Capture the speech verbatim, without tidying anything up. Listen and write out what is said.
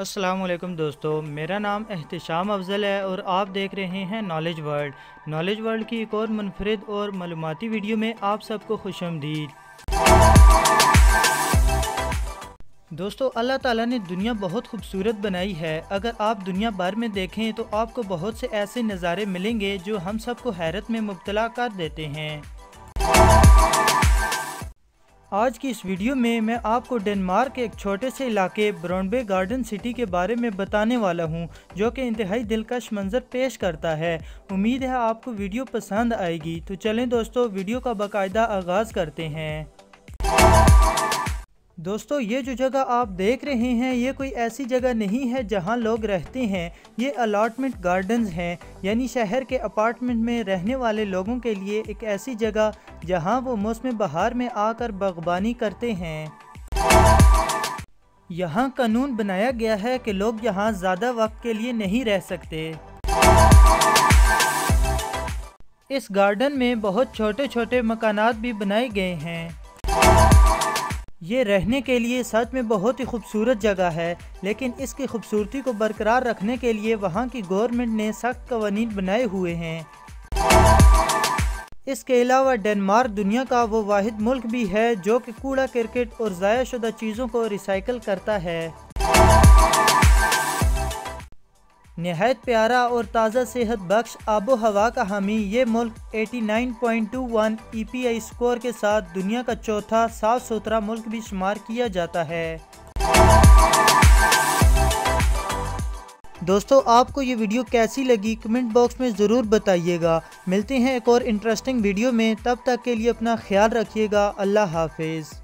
अस्सलामुअलैकुम दोस्तों, मेरा नाम एहतिशाम अफजल है और आप देख रहे हैं नॉलेज वर्ल्ड। नॉलेज वर्ल्ड की एक और मुनफरद और मालूमाती वीडियो में आप सबको खुशआमदीद। दोस्तों, अल्लाह ताला ने दुनिया बहुत खूबसूरत बनाई है। अगर आप दुनिया भर में देखें तो आपको बहुत से ऐसे नज़ारे मिलेंगे जो हम सबको हैरत में मुब्तला कर देते हैं। आज की इस वीडियो में मैं आपको डेनमार्क के एक छोटे से इलाके ब्रॉन्डबे गार्डन सिटी के बारे में बताने वाला हूं, जो कि इंतहाई दिलकश मंजर पेश करता है। उम्मीद है आपको वीडियो पसंद आएगी। तो चलें दोस्तों, वीडियो का बाकायदा आगाज़ करते हैं। दोस्तों, ये जो जगह आप देख रहे हैं ये कोई ऐसी जगह नहीं है जहाँ लोग रहते हैं। ये अलाटमेंट गार्डन हैं, यानी शहर के अपार्टमेंट में रहने वाले लोगों के लिए एक ऐसी जगह जहां वो मौसम बहार में आकर बागबानी करते हैं। यहां कानून बनाया गया है कि लोग यहां ज़्यादा वक्त के लिए नहीं रह सकते। इस गार्डन में बहुत छोटे छोटे मकानात भी बनाए गए हैं। ये रहने के लिए सच में बहुत ही खूबसूरत जगह है, लेकिन इसकी खूबसूरती को बरकरार रखने के लिए वहां की गवर्नमेंट ने सख्त कानून बनाए हुए हैं। इसके अलावा डेनमार्क दुनिया का वो वाहिद मुल्क भी है जो कि कूड़ा करकट और ज़ाया शुदा चीज़ों को रिसाइकल करता है। नहायत प्यारा और ताज़ा सेहत बख्श आबो हवा का हामी ये मुल्क eighty nine point two one E P I score के साथ दुनिया का चौथा साफ सुथरा मुल्क भी शुमार किया जाता है। दोस्तों, आपको ये वीडियो कैसी लगी कमेंट बॉक्स में ज़रूर बताइएगा। मिलते हैं एक और इंटरेस्टिंग वीडियो में, तब तक के लिए अपना ख्याल रखिएगा। अल्लाह हाफिज़।